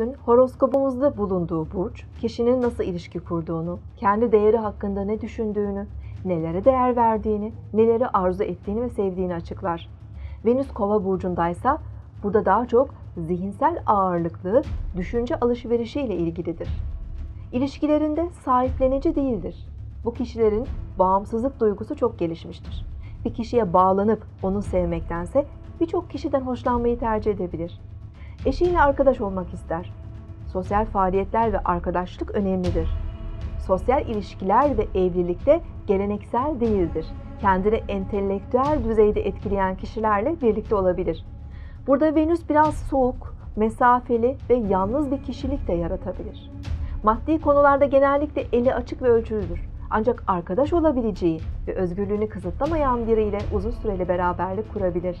Venüs'ün horoskopumuzda bulunduğu burç, kişinin nasıl ilişki kurduğunu, kendi değeri hakkında ne düşündüğünü, nelere değer verdiğini, neleri arzu ettiğini ve sevdiğini açıklar. Venüs Kova burcundaysa burada daha çok zihinsel ağırlıklı düşünce alışverişiyle ilgilidir. İlişkilerinde sahiplenici değildir. Bu kişilerin bağımsızlık duygusu çok gelişmiştir. Bir kişiye bağlanıp onu sevmektense birçok kişiden hoşlanmayı tercih edebilir. Eşiyle arkadaş olmak ister. Sosyal faaliyetler ve arkadaşlık önemlidir. Sosyal ilişkiler ve evlilikte geleneksel değildir. Kendini entelektüel düzeyde etkileyen kişilerle birlikte olabilir. Burada Venüs biraz soğuk, mesafeli ve yalnız bir kişilik de yaratabilir. Maddi konularda genellikle eli açık ve ölçülüdür. Ancak arkadaş olabileceği ve özgürlüğünü kısıtlamayan biriyle uzun süreli beraberlik kurabilir.